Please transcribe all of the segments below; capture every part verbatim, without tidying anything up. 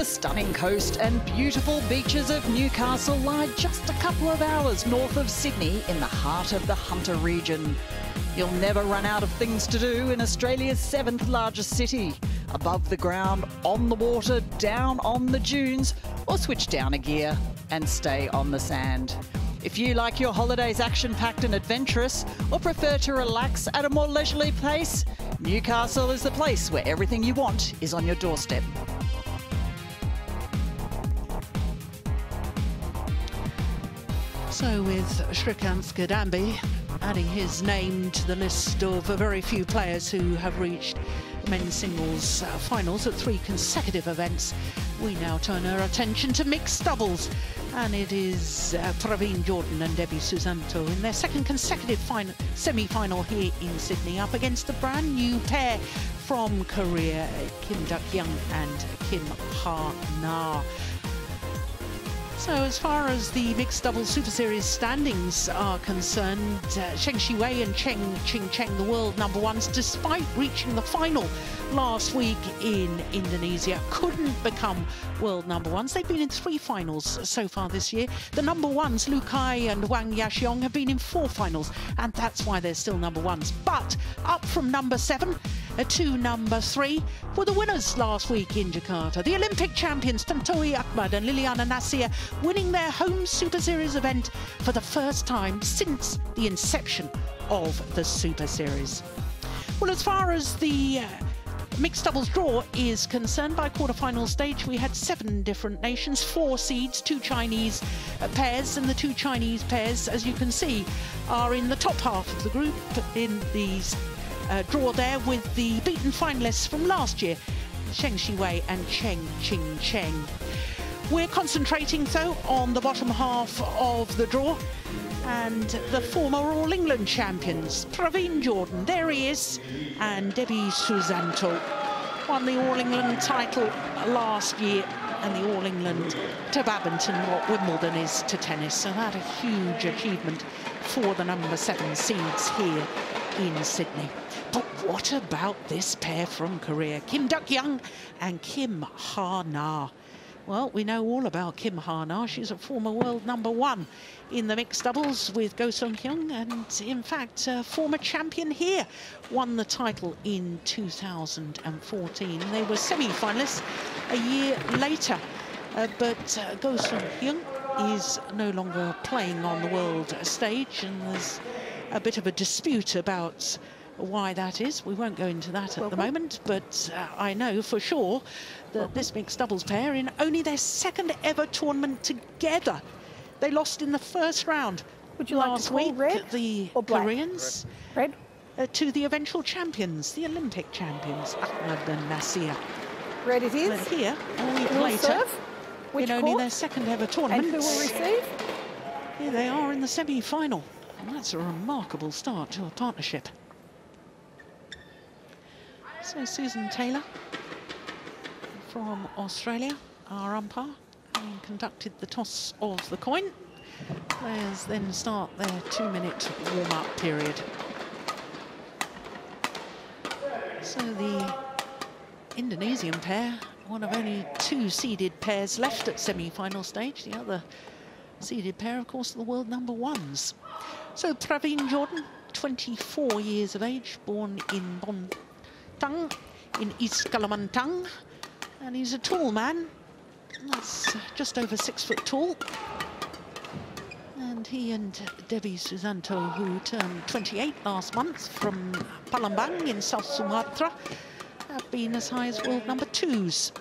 The stunning coast and beautiful beaches of Newcastle lie just a couple of hours north of Sydney in the heart of the Hunter region. You'll never run out of things to do in Australia's seventh largest city. Above the ground, on the water, down on the dunes, or switch down a gear and stay on the sand. If you like your holidays action-packed and adventurous, or prefer to relax at a more leisurely pace, Newcastle is the place where everything you want is on your doorstep. So with Shrikant Gadambi adding his name to the list of very few players who have reached men's singles finals at three consecutive events, we now turn our attention to mixed doubles. And it is uh, Praveen Jordan and Debby Susanto in their second consecutive semi-final here in Sydney, up against the brand new pair from Korea, Kim Dukyoung and Kim Ha Na. So as far as the mixed double super series standings are concerned, uh, Zheng Siwei and Chen Qingchen, the world number ones, despite reaching the final last week in Indonesia, couldn't become world number ones. They've been in three finals so far this year. The number ones, Lu Kai and Wang Yashiong, have been in four finals, and that's why they're still number ones. But up from number seven to number three were the winners last week in Jakarta. The Olympic champions Tontowi Ahmad and Liliyana Natsir, winning their home Super Series event for the first time since the inception of the Super Series. Well, as far as the uh, mixed doubles draw is concerned, by quarterfinal stage we had seven different nations, four seeds, two Chinese pairs, and the two Chinese pairs, as you can see, are in the top half of the group in these Uh, draw there, with the beaten finalists from last year, Zheng Siwei and Chen Qingchen. We're concentrating, though, on the bottom half of the draw, and the former All England champions, Praveen Jordan, there he is, and Debby Susanto, won the All England title last year, and the All England to badminton, what Wimbledon is to tennis. So that a huge achievement for the number seven seeds here in Sydney. But what about this pair from Korea, Kim Dukyoung and Kim Ha Na? Well, we know all about Kim Ha Na. She's a former world number one in the mixed doubles with Ko Sung-hyun, and in fact, a former champion here, won the title in two thousand fourteen. They were semi-finalists a year later, uh, but uh, Ko Sung-hyun is no longer playing on the world stage, and there's a bit of a dispute about why that is. We won't go into that at the moment, but uh, I know for sure that this mixed doubles pair, in only their second ever tournament together, they lost in the first round Would you last like to week, red the or Koreans, red. Red. Uh, to the eventual champions, the Olympic champions, Ahmad and Natsir. Red it is. But here, a week we'll later, Which in only court? their second ever tournament, and who will receive? Here they are in the semi-final. And that's a remarkable start to a partnership. So Susan Taylor from Australia, our umpire, having conducted the toss of the coin. Players then start their two-minute warm-up period. So the Indonesian pair, one of only two seeded pairs left at semi-final stage. The other seeded pair, of course, are the world number ones. So Praveen Jordan, twenty-four years of age, born in Bontang, in East Kalimantan, and he's a tall man. That's just over six foot tall. And he and Debby Susanto, who turned twenty-eight last month from Palembang in South Sumatra, have been as high as world number twos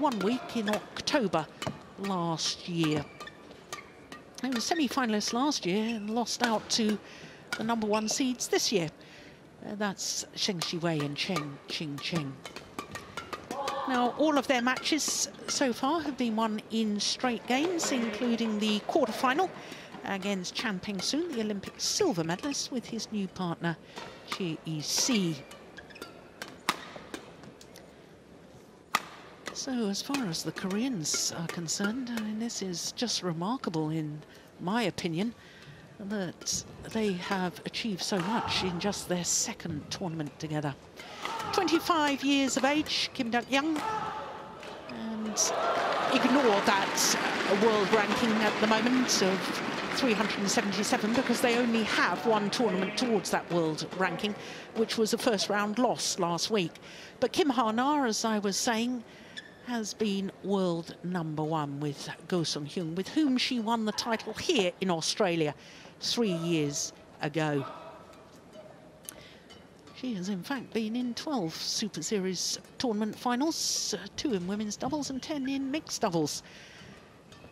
one week in October last year. They were semi-finalists last year and lost out to the number one seeds this year. Uh, that's Zheng Siwei and Chen Qingchen. Now, all of their matches so far have been won in straight games, including the quarterfinal against Chan Peng Soon, the Olympic silver medalist, with his new partner, Chi Yi-si. So as far as the Koreans are concerned, I mean, this is just remarkable, in my opinion, that they have achieved so much in just their second tournament together. twenty-five years of age, Kim Dukyoung, and and ignore that world ranking at the moment of three hundred seventy-seven, because they only have one tournament towards that world ranking, which was a first round loss last week. But Kim Ha Na, as I was saying, has been world number one with Ko Sung-hyun, with whom she won the title here in Australia three years ago. She has in fact been in twelve Super Series tournament finals, uh, two in women's doubles and ten in mixed doubles.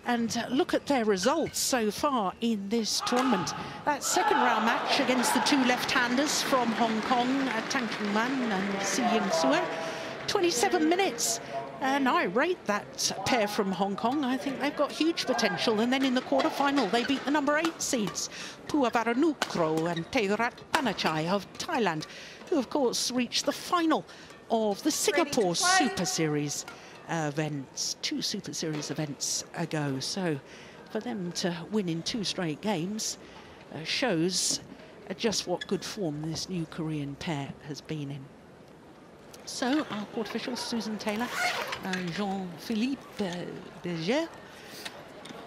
And uh, look at their results so far in this tournament. That second round match against the two left-handers from Hong Kong, uh, Tang Qingman and Si Ying Sue, twenty-seven minutes. And I rate that pair from Hong Kong. I think they've got huge potential. And then in the quarter-final, they beat the number eight seeds, Puavaranukroh and Taerattanachai of Thailand, who, of course, reached the final of the Singapore Super Series events, two Super Series events ago. So for them to win in two straight games uh, shows uh, just what good form this new Korean pair has been in. So our court officials, Susan Taylor and Jean-Philippe Berger.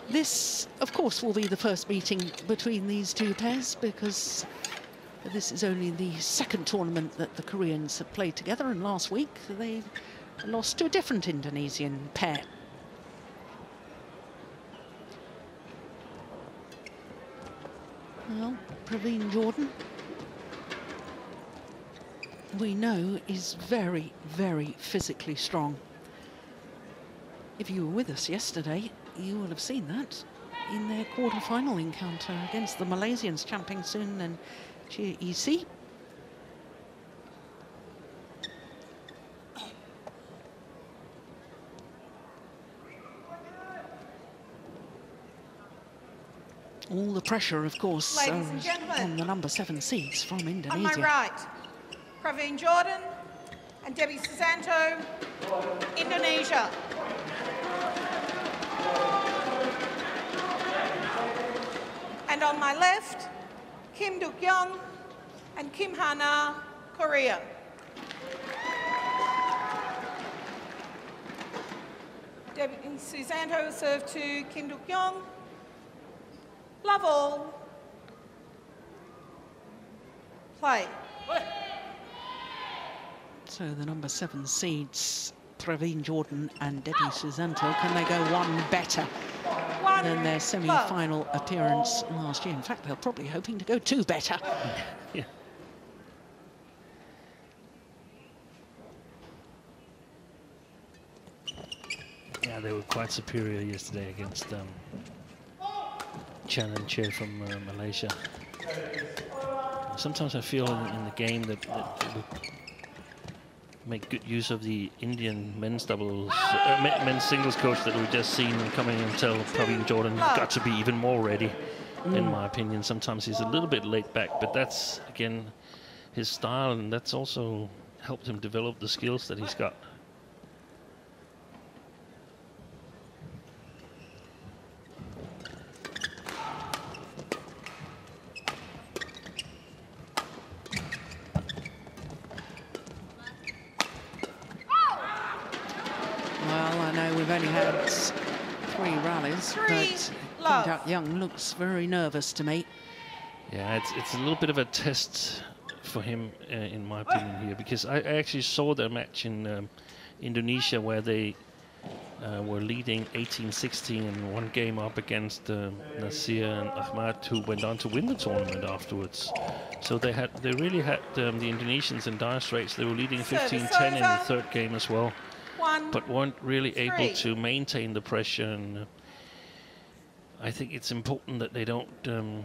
This, of course, will be the first meeting between these two pairs, because this is only the second tournament that the Koreans have played together, and last week they lost to a different Indonesian pair. Well, Praveen Jordan, we know, is very, very physically strong. If you were with us yesterday, you will have seen that in their quarter-final encounter against the Malaysians, Chan Peng Soon and Chia Isi. All the pressure, of course, um, on the number seven seeds from Indonesia. On my right, Praveen Jordan and Debby Susanto, Indonesia. And on my left, Kim Dukyoung and Kim Ha Na, Korea. Debby Susanto served to Kim Dukyoung. Love all. Play. So the number seven seeds, Praveen Jordan and Debby Susanto, can they go one better one than their semi-final appearance last year? In fact, they're probably hoping to go two better. Yeah. Yeah, they were quite superior yesterday against um, Chen and Che from uh, Malaysia. Sometimes I feel in, in the game that, that, that make good use of the Indian men's doubles, uh, men's singles coach that we've just seen coming and tell Praveen Jordan, you've got to be even more ready, mm. in my opinion. Sometimes he's a little bit laid back, but that's, again, his style, and that's also helped him develop the skills that he's got. Young looks very nervous to me. Yeah, it's, it's a little bit of a test for him, uh, in my opinion, here, because I, I actually saw their match in um, Indonesia where they uh, were leading eighteen sixteen and one game up against uh, Natsir and Ahmad, who went on to win the tournament afterwards. So they had, they really had um, the Indonesians in dire straits. They were leading fifteen ten in the third game as well, one, but weren't really three. able to maintain the pressure. And Uh, I think it's important that they don't um,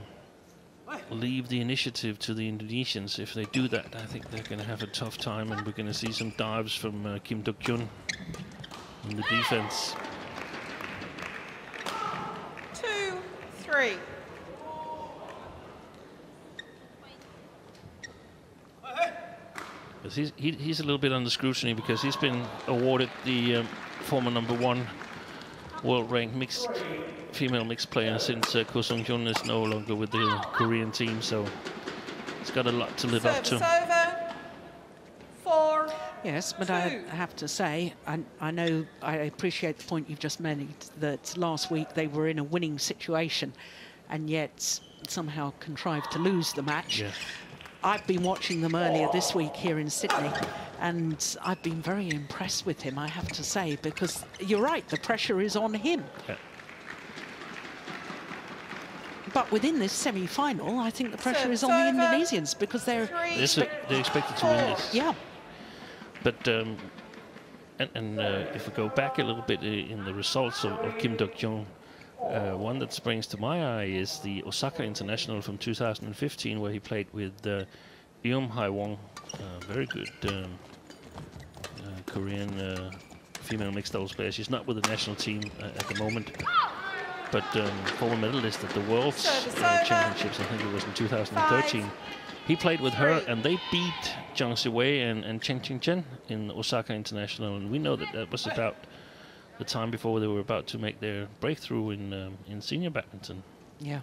leave the initiative to the Indonesians. If they do that, I think they're going to have a tough time, and we're going to see some dives from uh, Kim Dukyoung in the defense. Two, three. He's, he, he's a little bit under scrutiny because he's been awarded the um, former number one world-ranked mixed female mixed player since uh, Ko Sung-hyun is no longer with the Korean team, so it's got a lot to live Service up to. Over. Four. Yes, but two. I have to say, I, I know I appreciate the point you've just made, that last week they were in a winning situation and yet somehow contrived to lose the match. Yeah. I've been watching them earlier this week here in Sydney, and I've been very impressed with him, I have to say, because you're right, the pressure is on him. Yeah. But within this semi-final, I think the pressure so, is on the Indonesians, because they're... Three, two, they're expected to win this. Yeah. But um, and, and uh, if we go back a little bit in the results of, of Kim Dukyoung, uh, one that springs to my eye is the Osaka International from two thousand fifteen, where he played with uh, Eum Hai Wong, uh, very good um, uh, Korean uh, female mixed doubles player. She's not with the national team uh, at the moment, but um, former medalist at the World's uh, Championships, I think it was in two thousand thirteen. Five. He played with her, and they beat Zheng Siwei and, and Chen Qingchen in Osaka International, and we know that that was about the time before they were about to make their breakthrough in um, in senior badminton. Yeah.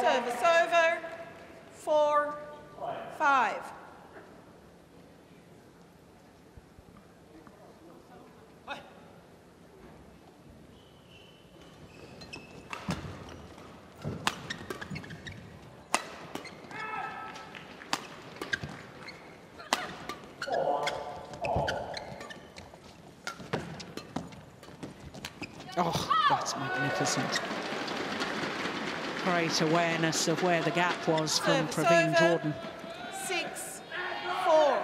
Service over. Four, five. Oh, that's magnificent. Great awareness of where the gap was from Praveen Jordan. Six, four.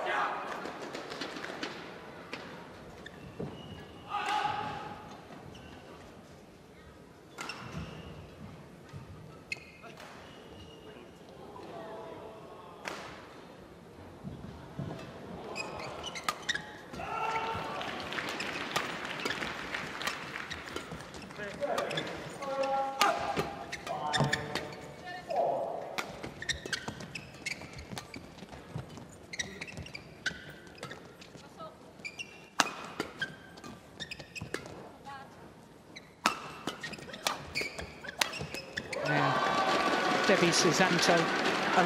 Debby Susanto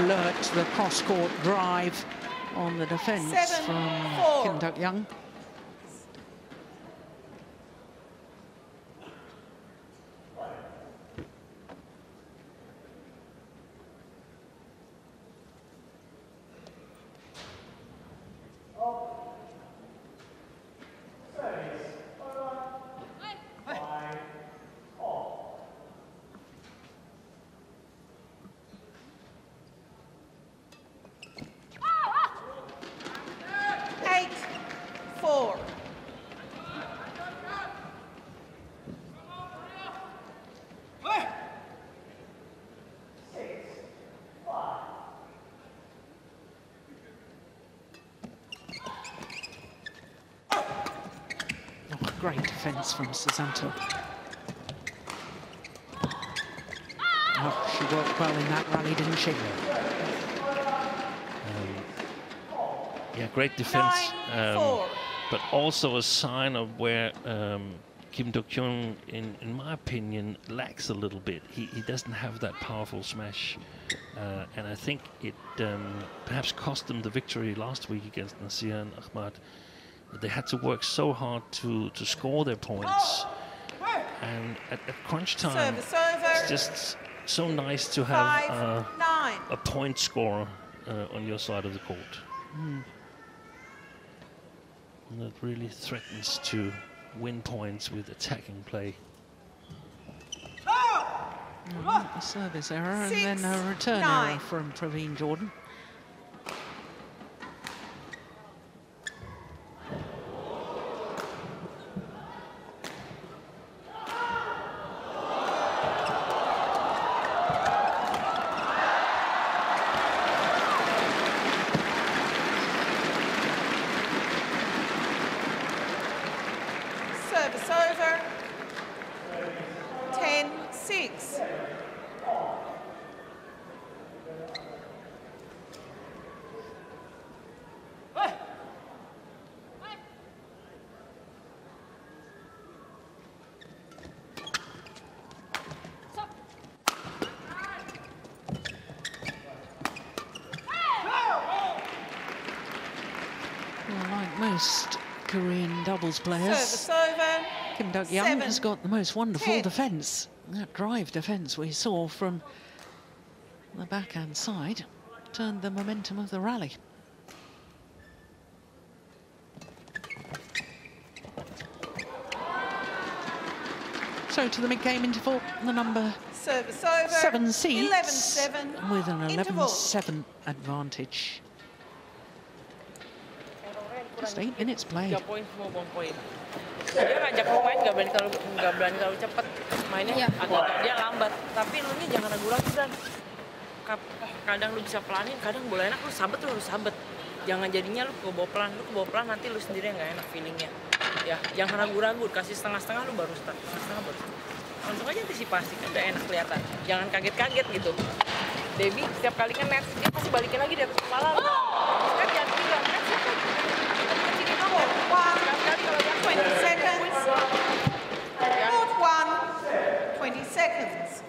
alert to the cross-court drive on the defence from four. Kim Dukyoung. Great defence from Susanto. Oh, she worked well in that rally, didn't she? Um, yeah, great defence, um, but also a sign of where um, Kim Dukyoung, in, in my opinion, lacks a little bit. He, he doesn't have that powerful smash, uh, and I think it um, perhaps cost them the victory last week against Natsir and Ahmad. They had to work so hard to, to score their points. And at, at crunch time, it's just so nice to have Five, uh, a point scorer uh, on your side of the court. Mm. And that really threatens to win points with attacking play. Mm, a service error Six, and then a return nine. error from Praveen Jordan. best Korean doubles players. Service over. Kim Dukyoung seven, has got the most wonderful ten. defence. That drive defence we saw from the backhand side turned the momentum of the rally. So to the mid-game interval, the number service over, seven seeds eleven seven with an eleven seven advantage. Just eight minutes played. Dia ngajak main nggak berani kalau nggak berani kalau cepet mainnya agak dia lambat, tapi lu nih jangan ragu-ragu dan kadang lu bisa pelanin, kadang bola enak lu sabet lu harus sabet, jangan jadinya lu kebawa pelan lu kebawa pelan nanti lu sendiri nggak enak feelingnya ya, jangan ragu-ragu, kasih setengah-setengah lu baru start setengah baru langsung aja antisipasi kan udah enak kelihatan, jangan kaget-kaget gitu. Debby setiap kali kan net dia pasti balikin lagi di atas kepala lu kan, jangan bilang kan sini doang kali kalau yang main twenty seconds.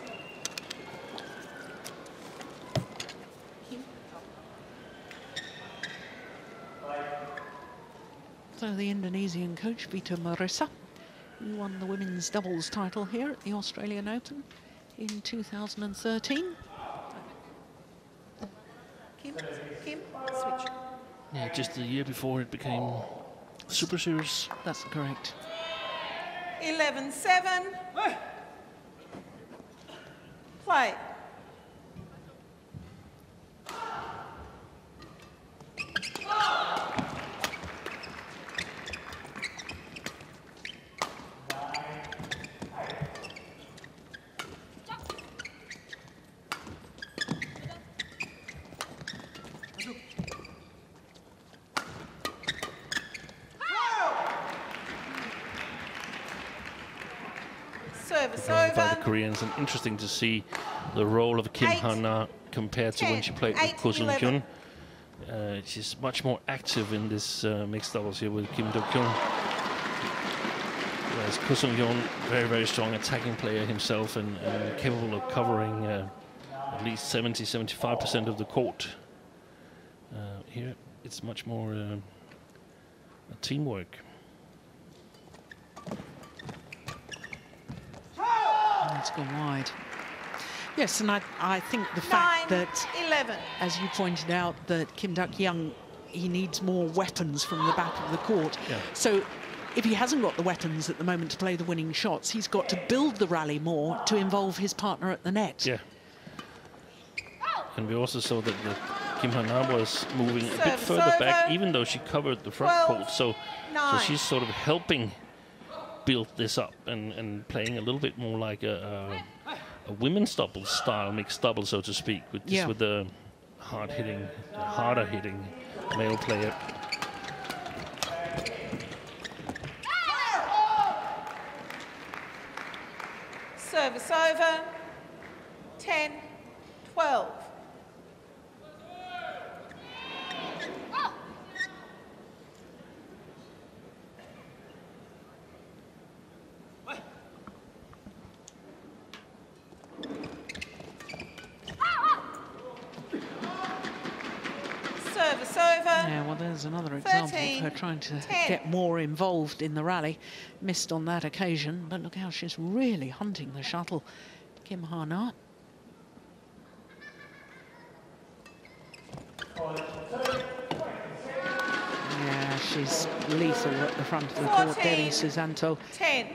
So the Indonesian coach, Vita Marissa, who won the women's doubles title here at the Australian Open in two thousand thirteen. Kim, Kim, switch. Yeah, just the year before it became Super Series. That's correct. eleven seven. Play. By the Koreans, and interesting to see the role of Kim Ha Na compared ten, to when she played eight, with Ko Sung-hyun. Uh, she's much more active in this uh, mixed doubles here with Kim Dukyoung. Whereas Ko Sung-hyun, very, very strong attacking player himself and uh, capable of covering uh, at least seventy to seventy-five percent of the court. Uh, here, it's much more uh, teamwork. It's gone wide. Yes, and I, I think the fact Nine, that, eleven. as you pointed out, that Kim Dukyoung, he needs more weapons from the back of the court. Yeah. So if he hasn't got the weapons at the moment to play the winning shots, he's got to build the rally more to involve his partner at the net. Yeah. And we also saw that the Kim Ha Na was moving Service a bit further over. back, even though she covered the front court. So, so she's sort of helping built this up and, and playing a little bit more like a, a, a women's doubles style mixed double, so to speak, with just yeah. with the hard hitting, the harder hitting male player. Service over. ten twelve. There's another example thirteen, of her trying to ten. get more involved in the rally. Missed on that occasion, but look how she's really hunting the shuttle. Kim Ha Na. Yeah, she's lethal at the front of the fourteen, court. Debby Susanto can't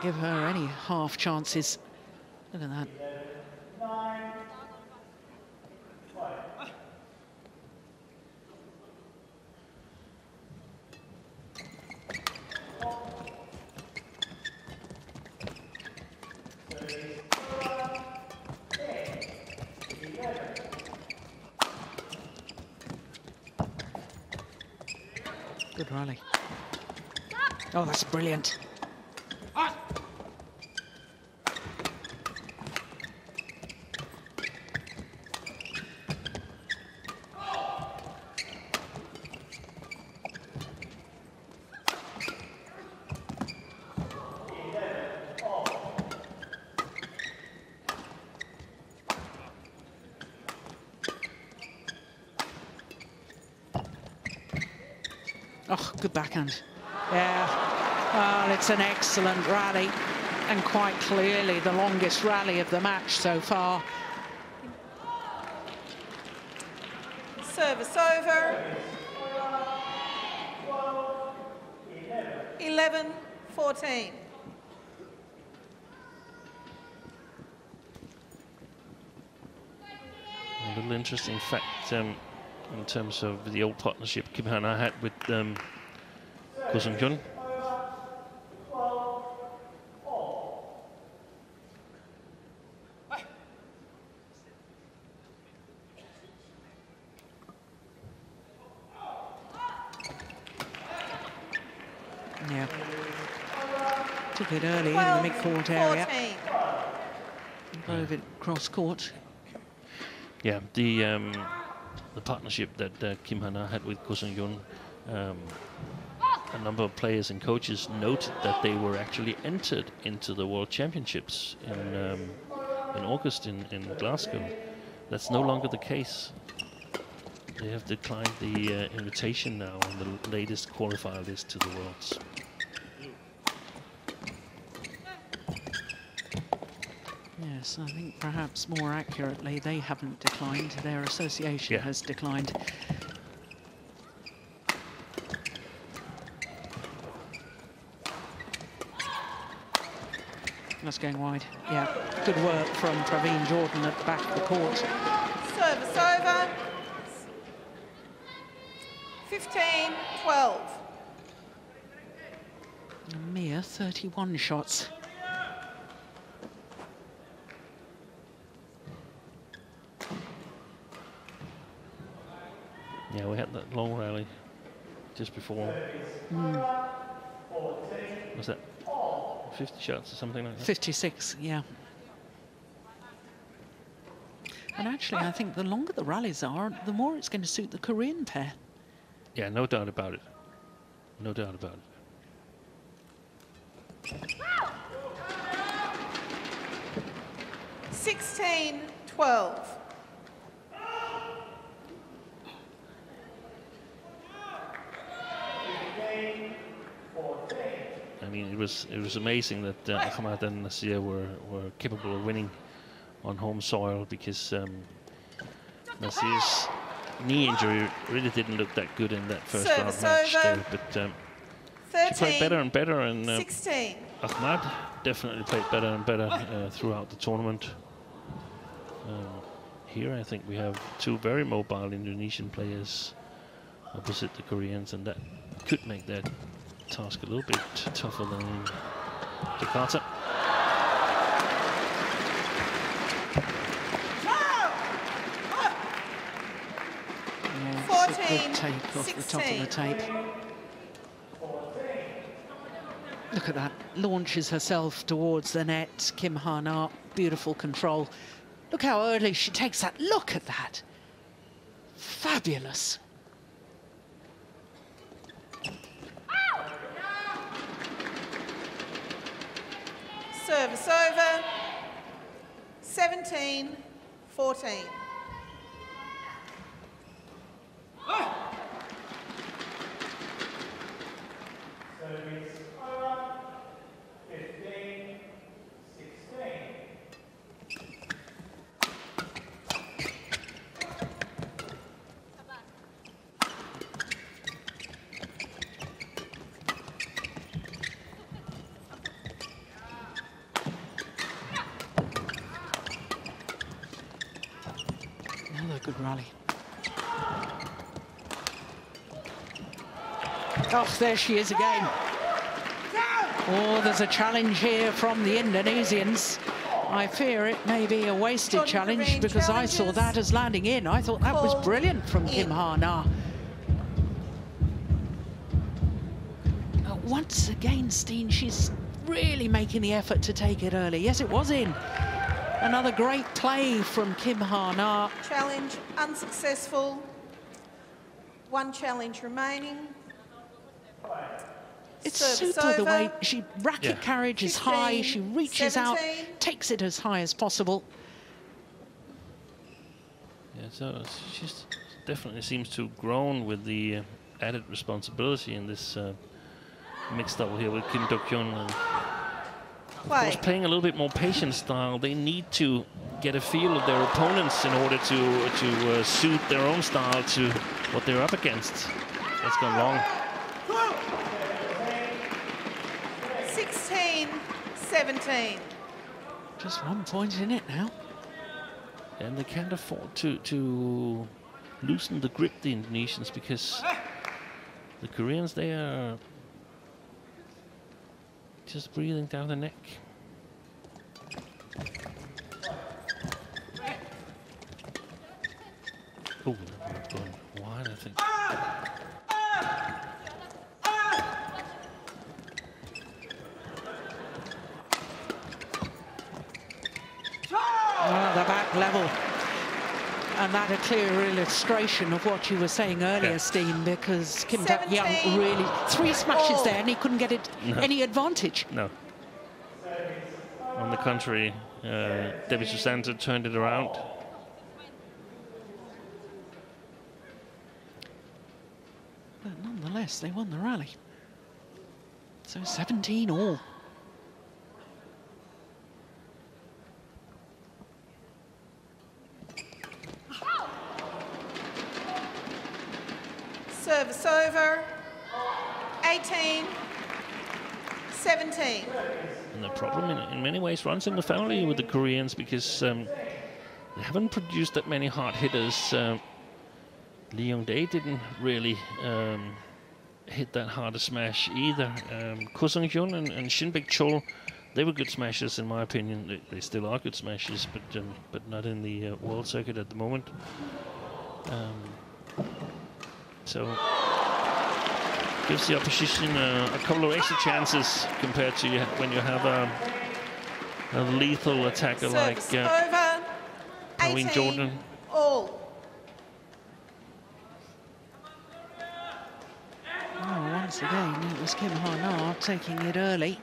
give her any half chances. Look at that. Good rally. Oh, that's brilliant. Ah. Oh, good backhand. Yeah. Well, it's an excellent rally, and quite clearly the longest rally of the match so far. Service over. eleven fourteen. A little interesting fact um, in terms of the old partnership Kim Ha Na had with um, Ko Sung-hyun. Yeah, took it early twelve, in the mid-court area. Drove it cross-court. Yeah, the um, the partnership that uh, Kim Ha Na had with Ko Sung-hyun, um, a number of players and coaches noted that they were actually entered into the World Championships in um, in August in, in Glasgow. That's no longer the case. They have declined the uh, invitation now on the latest qualifier list to the Worlds. Yes, I think perhaps more accurately, they haven't declined. Their association yeah. has declined. That's going wide. Yeah, good work from Praveen Jordan at the back of the court. Service over. fifteen twelve. A mere thirty-one shots. Yeah, we had that long rally just before. Mm. Was that fifty shots or something like that? fifty-six, yeah. And actually, I think the longer the rallies are, the more it's going to suit the Korean pair. Yeah, no doubt about it. No doubt about it. sixteen twelve. I mean, it was it was amazing that uh, Ahmad and Natsir were were capable of winning on home soil, because um, Natsir's knee injury really didn't look that good in that first round match there, but um, she played better and better, and uh, Ahmad definitely played better and better uh, throughout the tournament. Uh, here I think we have two very mobile Indonesian players opposite the Koreans, and that could make their task a little bit tougher than Jakarta. Good tape off the top of the tape. Look at that. Launches herself towards the net. Kim Ha Na, beautiful control. Look how early she takes that. Look at that. Fabulous. Service over. seventeen fourteen. Another good rally. Oh, there she is again. Oh, there's a challenge here from the Indonesians. I fear it may be a wasted Jordan challenge, because I saw that as landing in. I thought that was brilliant from in. Kim Ha Na. Oh, once again, Steen, she's really making the effort to take it early. Yes, it was in. Another great play from Kim Ha Na. Challenge unsuccessful. One challenge remaining. It's Service super over. The way she racket yeah. carriage is high, she reaches seventeen. Out, takes it as high as possible. Yeah, so she definitely seems to have grown with the uh, added responsibility in this uh, mixed double here with Kim Dukyoung. And of course, playing a little bit more patient style, they need to get a feel of their opponents in order to to uh, suit their own style to what they're up against. That's gone long. sixteen seventeen. Just one point in it now. And they can't afford to to loosen the grip, the Indonesians, because the Koreans, they are just breathing down the neck. Oh, that going wide, I think. Well, the back level. And that a clear illustration of what you were saying earlier, yeah. Steen, because Kim Dukyoung really three smashes oh. there and he couldn't get it no. any advantage. No. On the contrary, uh, Debby Susanto turned it around. But nonetheless, they won the rally. So seventeen all. Service over, eighteen seventeen. And the problem in, in many ways runs in the family with the Koreans, because um, they haven't produced that many hard hitters. Uh, Lee Yong-dae didn't really um, hit that hard a smash either. Um, Ko Sung-hyun and, and Shin Baek-cheol, they were good smashers in my opinion. They, they still are good smashers, but, um, but not in the uh, world circuit at the moment. Um, So, gives the opposition uh, a couple of extra chances compared to you when you have a, a lethal attacker Service like uh, Praveen Jordan. All. Oh, once again, it was Kim Ha Na taking it early.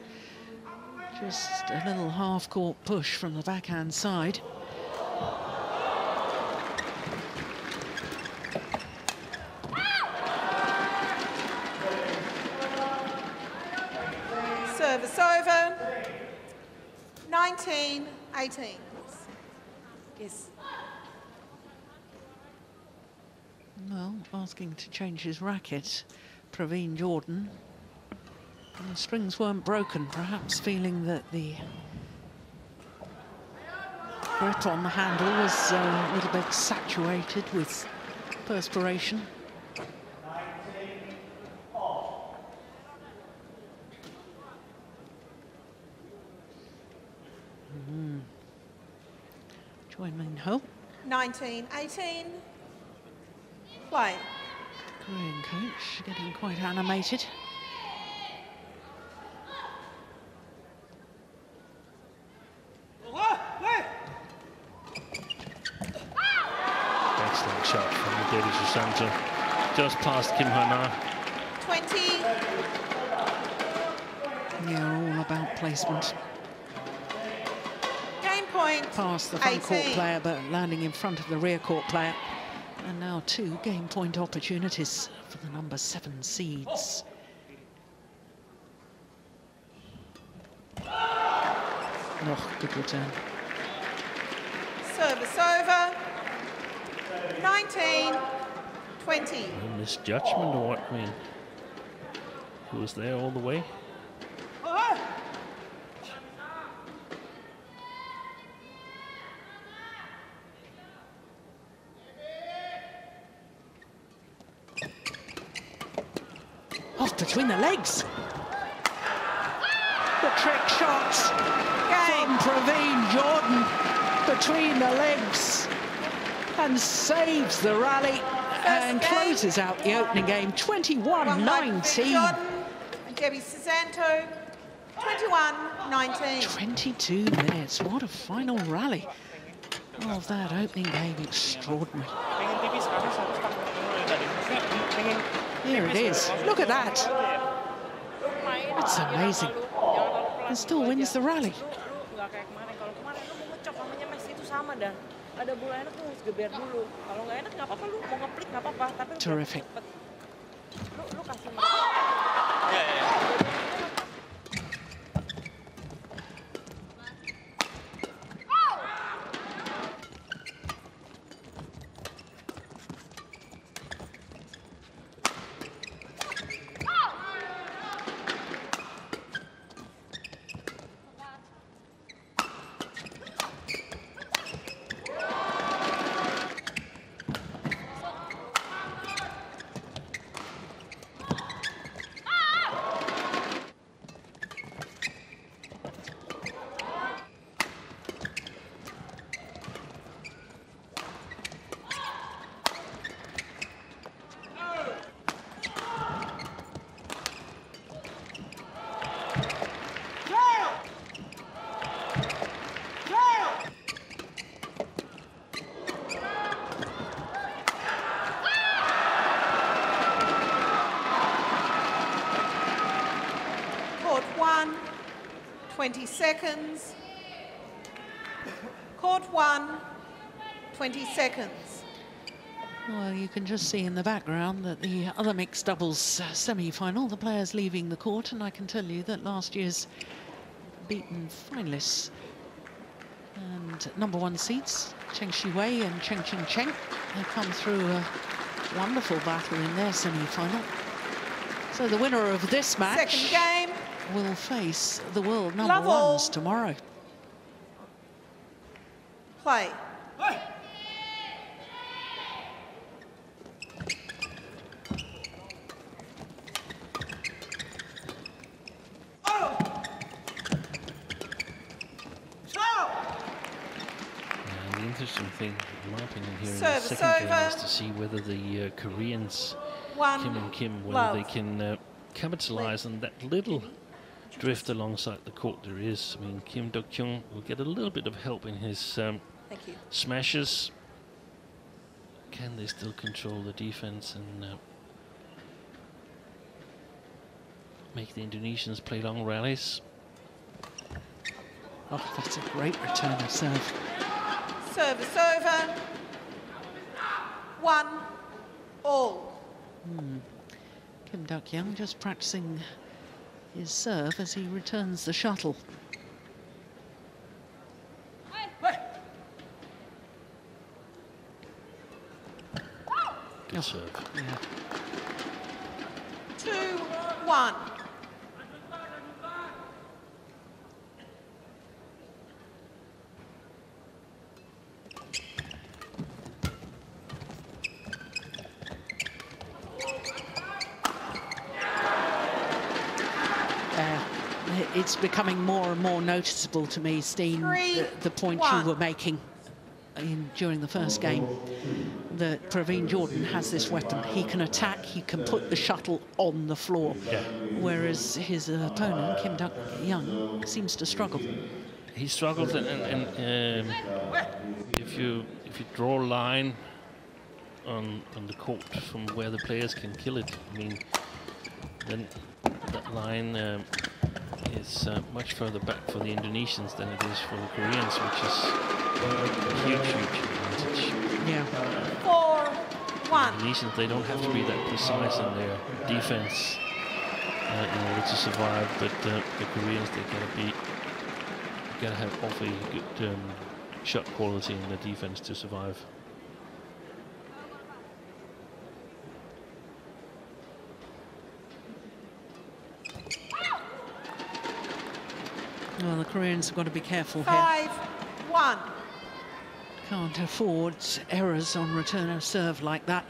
Just a little half-court push from the backhand side. Service over, nineteen eighteen. Yes. Well, asking to change his racket, Praveen Jordan. And the strings weren't broken, perhaps feeling that the grip on the handle was uh, a little bit saturated with perspiration. nineteen eighteen, play. Korean coach getting quite animated. Excellent shot from the Debby Susanto, just past Kim Ha Na. twenty. Yeah, all about placement. Past the front court player, but landing in front of the rear court player. And now two game point opportunities for the number seven seeds. Oh, good return. Service over. nineteen twenty. No misjudgment or what? I mean, who was there all the way? Between the legs. The trick shots from Praveen Jordan between the legs and saves the rally and closes out the opening game twenty-one nineteen. Debby Susanto twenty-one nineteen. twenty-two minutes. What a final rally of that opening game. Extraordinary. Here it is. Look at that. That's amazing. And still wins the rally. Terrific. Yeah, yeah, yeah. twenty seconds. Court one, twenty seconds. Well, you can just see in the background that the other mixed doubles uh, semi-final, the players leaving the court, and I can tell you that last year's beaten finalists and number one seeds, Zheng Siwei and Chen Qingchen, have come through a wonderful battle in their semi-final. So the winner of this match... Second game. Will face the world number Love ones all. Tomorrow. Play. Play. Oh. Oh. Now, the interesting thing, in my opinion, here Service in the second over. game is to see whether the uh, Koreans, One. Kim and Kim, whether Love. they can uh, capitalise on that little drift alongside the court there is. I mean, Kim Dukyoung will get a little bit of help in his um, Thank you. smashes. Can they still control the defense and uh, make the Indonesians play long rallies? Oh, that's a great return of serve. Service over. One all. Hmm. Kim Dukyoung just practicing his serve as he returns the shuttle. Good oh. serve. Yeah. Two, one. It's becoming more and more noticeable to me, Steen, the, the point one. you were making in, during the first game, that Praveen Jordan has this weapon. He can attack, he can put the shuttle on the floor, yeah. whereas his opponent, Kim Dukyoung, seems to struggle. He struggled, and, and um, if, you, if you draw a line on, on the court from where the players can kill it, I mean, then that line... Um, It's uh, much further back for the Indonesians than it is for the Koreans, which is a huge, huge advantage. Yeah. Four, one. The Indonesians, they don't have to be that precise in their defense uh, in order to survive, but uh, the Koreans, they gotta be, gotta have awfully good um, shot quality in their defense to survive. Well, the Koreans have got to be careful here. Five, one. Can't afford errors on return of serve like that.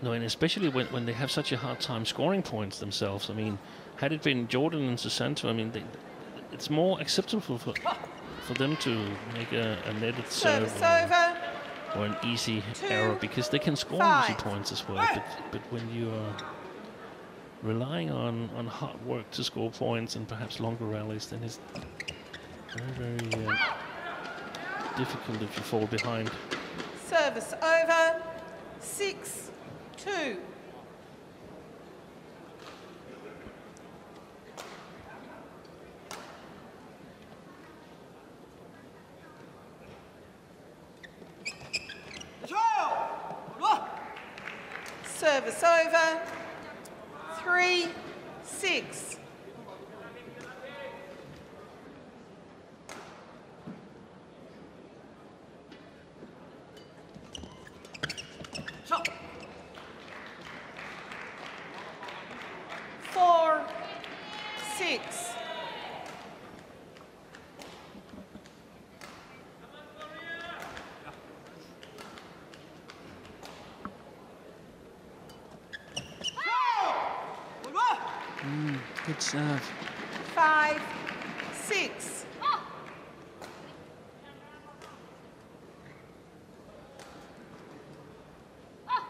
No, and especially when, when they have such a hard time scoring points themselves. I mean, had it been Jordan and Susanto, I mean, they, it's more acceptable for for them to make a, a netted serve or, or an easy Two, error, because they can score five. easy points as well. But, but when you are... relying on, on hard work to score points and perhaps longer rallies, then it's very, very uh, difficult if you fall behind. Service over, six, two. Service over. three, six. Good serve. Five, six. Oh. Oh.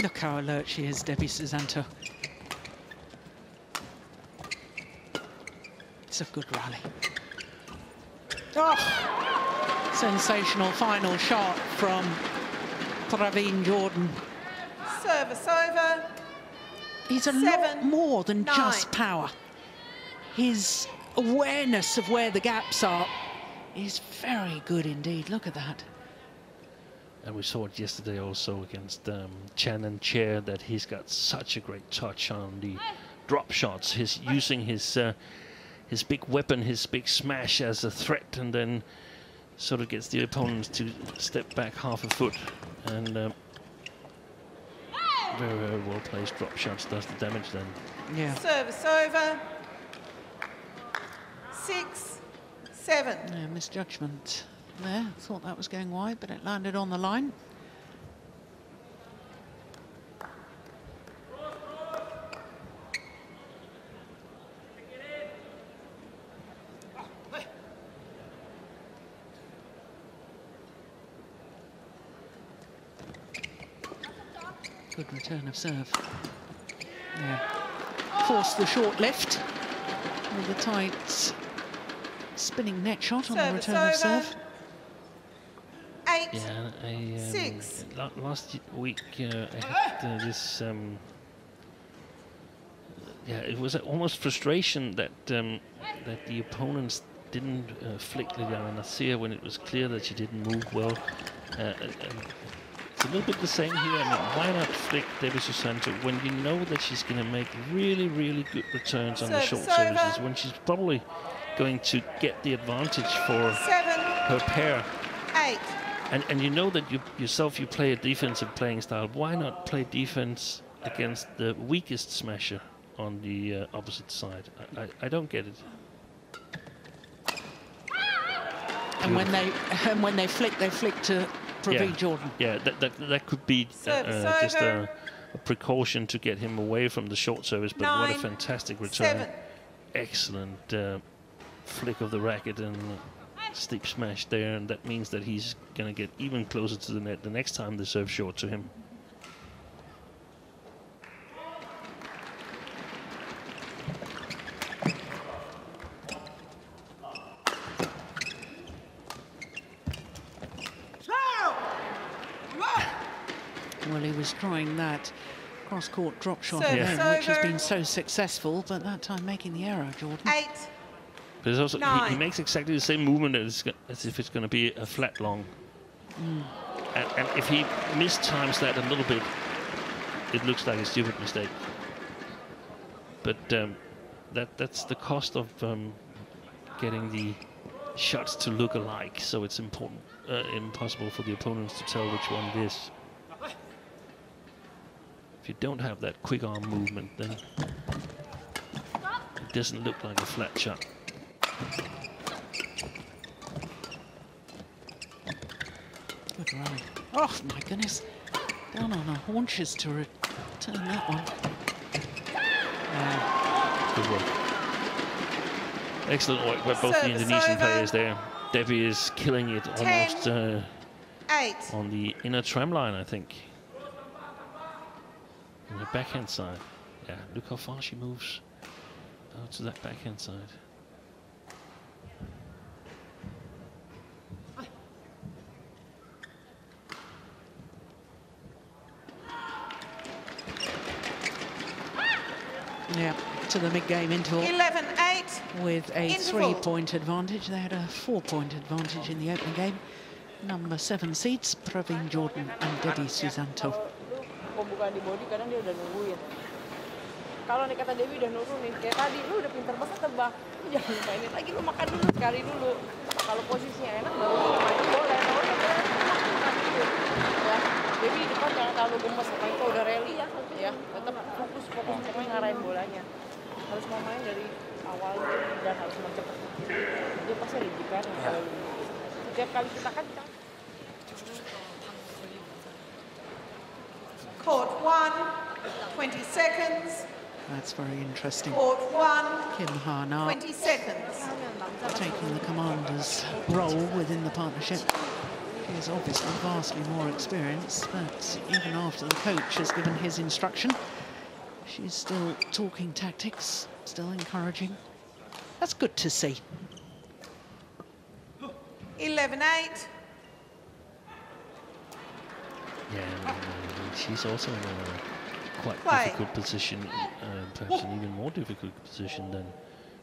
Look how alert she is, Debby Susanto. It's a good rally. Oh! Sensational final shot from Praveen Jordan. Service over. He's a lot more than just power. His awareness of where the gaps are is very good indeed. Look at that. And we saw it yesterday also against um, Chen and Chair that he's got such a great touch on the drop shots. He's using his uh, his big weapon, his big smash as a threat, and then sort of gets the opponents to step back half a foot. And um, very, very well placed drop shots does the damage then. Yeah. Service over. Six, seven. Yeah, misjudgment there. I thought that was going wide, but it landed on the line. Good return of serve. Yeah. Forced the short lift with a tight spinning net shot on the return of serve. Yeah, I, um, Six. Last week uh, I had uh, this. Um, yeah, it was almost frustration that um, that the opponents didn't uh, flick Liliyana Natsir when it was clear that she didn't move well. Uh, it's a little bit the same here. I mean, why not flick Debby Susanto when you know that she's going to make really, really good returns on so, the short so services when she's probably going to get the advantage for seven, her pair. Eight. And, and you know that you yourself, you play a defensive playing style. Why not play defense against the weakest smasher on the uh, opposite side? I, I, I don't get it. And when they and when they flick, they flick to Praveen yeah. Jordan. Yeah, that, that, that could be uh, uh, just a, a precaution to get him away from the short service. But Nine, what a fantastic return. Seven. Excellent uh, flick of the racket and... Uh, steep smash there, and that means that he's going to get even closer to the net the next time they serve short to him. Well, he was trying that cross-court drop shot so again, which has been so successful, but that time making the error, Jordan. Eight. But also, he, he makes exactly the same movement as, as if it's going to be a flat long. Mm. And, and if he mistimes that a little bit, it looks like a stupid mistake. But um, that that's the cost of um, getting the shots to look alike. So it's important, uh, impossible for the opponents to tell which one it is. If you don't have that quick arm movement, then it doesn't look like a flat shot. Good rally. Oh my goodness. Down on her haunches to return that one. Uh, Good work. Excellent work by both the Indonesian over. players there. Debby is killing it Ten, almost uh, eight. on the inner tram line, I think. On the backhand side. Yeah, look how far she moves out to that backhand side. to the mid-game interval. eleven eight. With a three-point advantage. They had a four-point advantage in the opening game. Number seven seeds, Praveen Jordan and Debby Susanto. Kalau nih kata Dewi udah nurunin kayak tadi, lu udah pinter banget tebak, lu jangan lupainin lagi, lu makan dulu sekali dulu. Kalau posisinya enak baru kita main boleh, kalau kita makan dulu. Ya, Dewi di depan jangan terlalu gemes, kalau itu udah rally ya, ya tetap fokus fokus cuma ngarahin bolanya. Harus mau main dari awal dan harus mau cepat. Dia pasti ada jiper yang selalu. Setiap kali kita kan. Court one, twenty seconds. That's very interesting. Court one, Kim Ha Na twenty seconds. Taking the commander's role within the partnership. She is obviously vastly more experienced, but even after the coach has given his instruction, she's still talking tactics, still encouraging. That's good to see. eleven eight. Yeah, she's also... Uh, quite Play. difficult position, uh, perhaps an even more difficult position than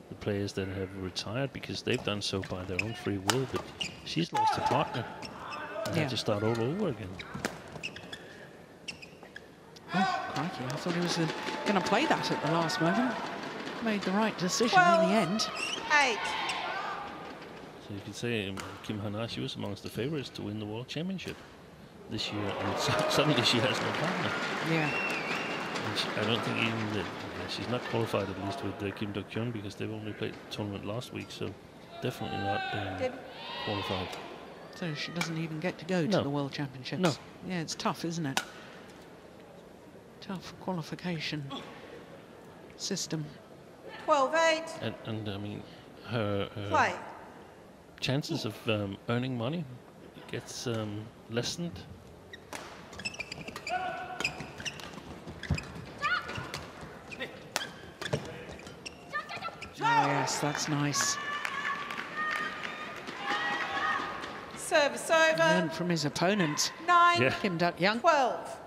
the players that have retired, because they've done so by their own free will, but she's lost a partner and yeah. had to start all over again. Oh, crikey, I thought he was uh, going to play that at the last moment. Made the right decision Twelve, in the end. Eight. So you could say um, Kim Ha Na, she was amongst the favourites to win the World Championship this year, and suddenly she has no partner. Yeah. I don't think even that uh, she's not qualified, at least with uh, Kim Dukyoung, because they've only played the tournament last week, so definitely not um, qualified. So she doesn't even get to go no. to the World Championships. No. Yeah, it's tough, isn't it? Tough qualification system. twelve eight. And, and I mean, her, her chances of um, earning money gets um, lessened. Oh, yes, that's nice. Service over. Learned from his opponent. Nine. Yeah. Kim Dukyoung. Twelve.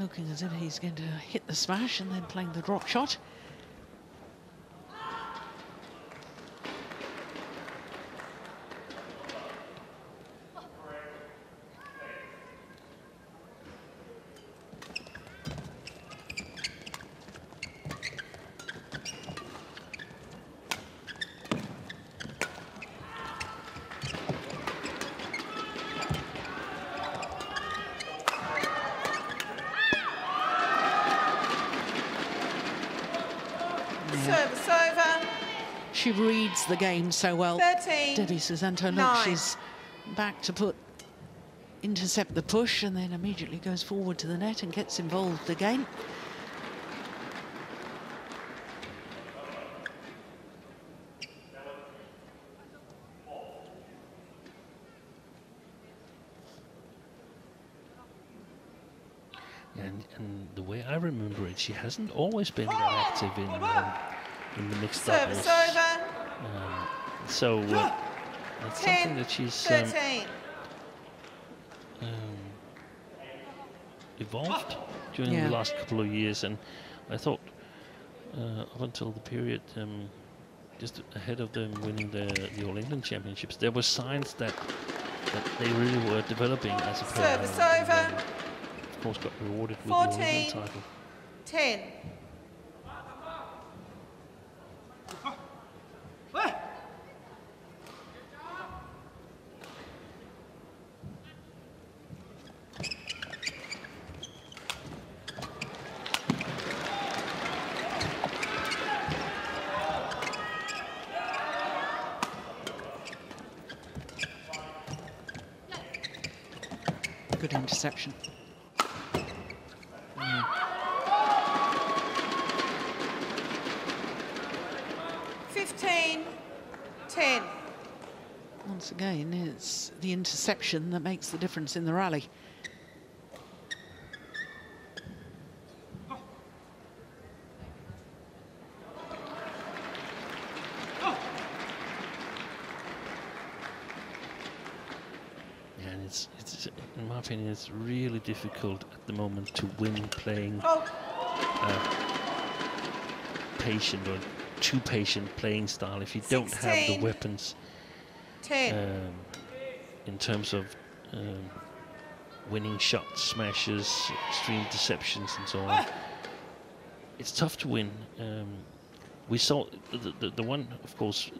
Looking as if he's going to hit the smash and then playing the drop shot. She reads the game so well. thirteen, Debby Susanto, look, nine. She's back to put, intercept the push, and then immediately goes forward to the net and gets involved again. And, and the way I remember it, she hasn't always been that active in... Um, in the mixed doubles. Um, so uh, that's ten, something that she's um, um, evolved during yeah. the last couple of years. And I thought uh, up until the period um, just ahead of them winning the, the All England Championships, there were signs that, that they really were developing as a player. Service over. And, um, of course, got rewarded with fourteen, the All England title. ten. Good interception. Mm. fifteen ten. Once again, it's the interception that makes the difference in the rally. It's really difficult at the moment to win playing oh. uh, impatient or too patient playing style if you sixteen don't have the weapons um, in terms of um, winning shots, smashes, extreme deceptions and so on. Ah. It's tough to win. Um, we saw the, the, the one, of course,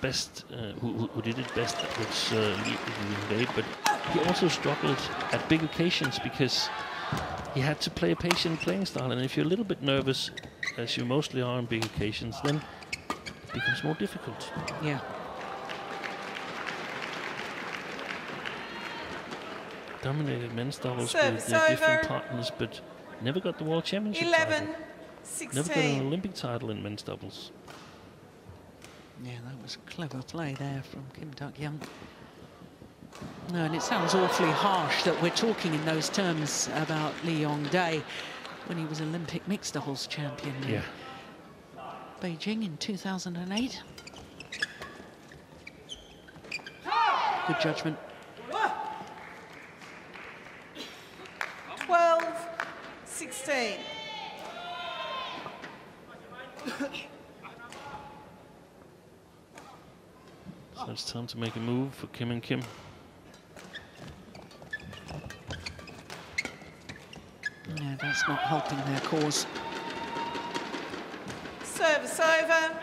best uh, who, who did it best was uh, Lee Yong-dae, but he also struggled at big occasions because he had to play a patient playing style, and if you're a little bit nervous, as you mostly are on big occasions, then it becomes more difficult. Yeah. Dominated men's doubles with uh, different partners, but never got the world championship eleven, title. Never got an Olympic title in men's doubles. Yeah, that was a clever play there from Kim Dukyoung. No, and it sounds awfully harsh that we're talking in those terms about Lee Yong-dae when he was Olympic mixed doubles champion yeah. in Beijing in two thousand eight. Good judgment. twelve, sixteen. So it's time to make a move for Kim and Kim. No, that's not helping their cause. Service over.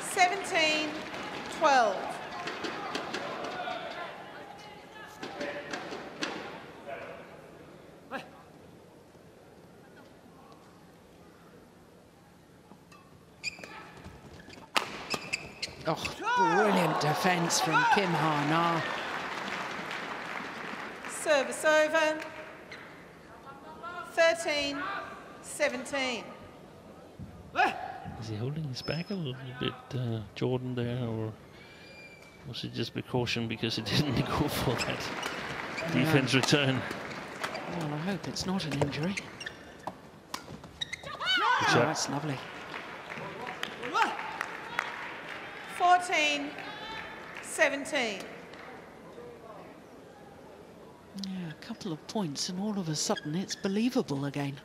seventeen, twelve. Oh, brilliant defense from Kim Ha Na. Service over. thirteen, seventeen. Is he holding his back a little bit, uh, Jordan, there, or was it just precaution because he didn't go for that yeah. defense return? Well, I hope it's not an injury. Oh, that's lovely. fourteen, seventeen. Yeah, a couple of points, and all of a sudden it's believable again.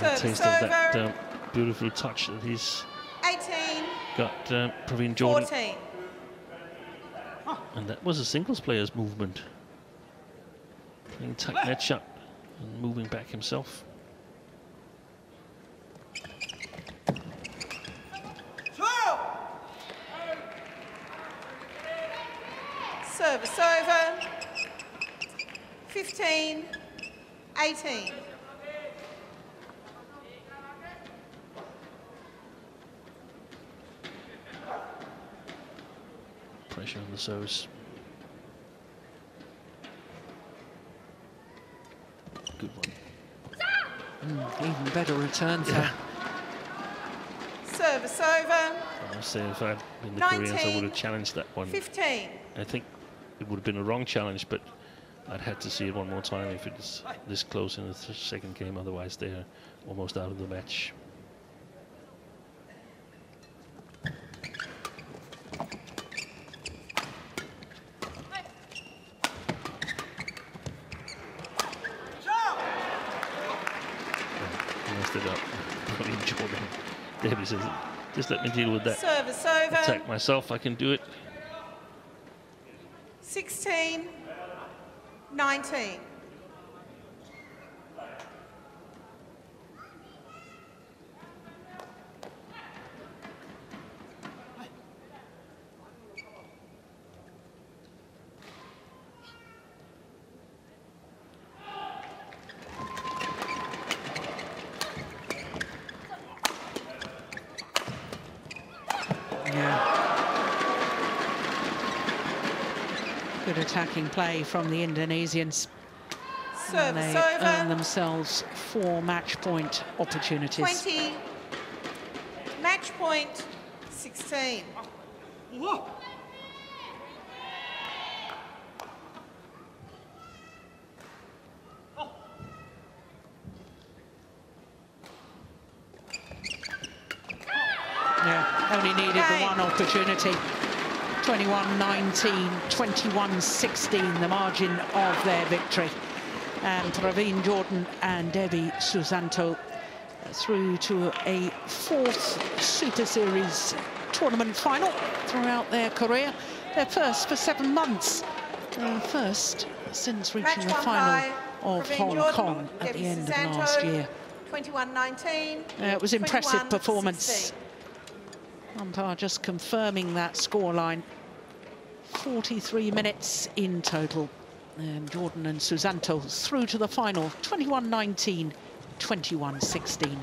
A taste of that um, beautiful touch that he's eighteen got, uh, Praveen Jordan. fourteen. And that was a singles player's movement. Playing tuck net shot and moving back himself. Service over. fifteen, eighteen. Pressure on the service. Good one. Mm, even better return for yeah. service over. I say if I'd been the nineteen, Koreans, I would have challenged that one. fifteen. I think it would have been a wrong challenge, but I'd had to see it one more time if it's this close in the second game. Otherwise, they're almost out of the match. Just let me deal with that. Service over. Attack myself, I can do it. sixteen, nineteen. Attacking play from the Indonesians. Service and they over. Earn themselves four match point opportunities. twenty. Match point sixteen. Whoa. only needed the one opportunity. twenty-one nineteen, twenty-one sixteen, the margin of their victory. And Praveen Jordan and Debby Susanto through to a fourth Super Series tournament final throughout their career. Their first for seven months. Their first since reaching the final of Hong Kong at the end of last year. twenty-one nineteen. Uh, it was impressive performance. Umpire just confirming that scoreline. forty-three minutes in total. And Jordan and Susanto through to the final. twenty-one nineteen, twenty-one sixteen.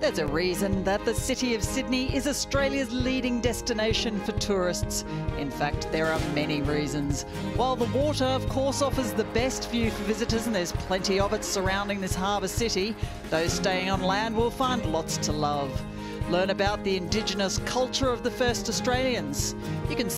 There's a reason that the city of Sydney is Australia's leading destination for tourists. In fact, there are many reasons. While the water, of course, offers the best view for visitors, and there's plenty of it surrounding this harbour city, those staying on land will find lots to love. Learn about the Indigenous culture of the first Australians. You can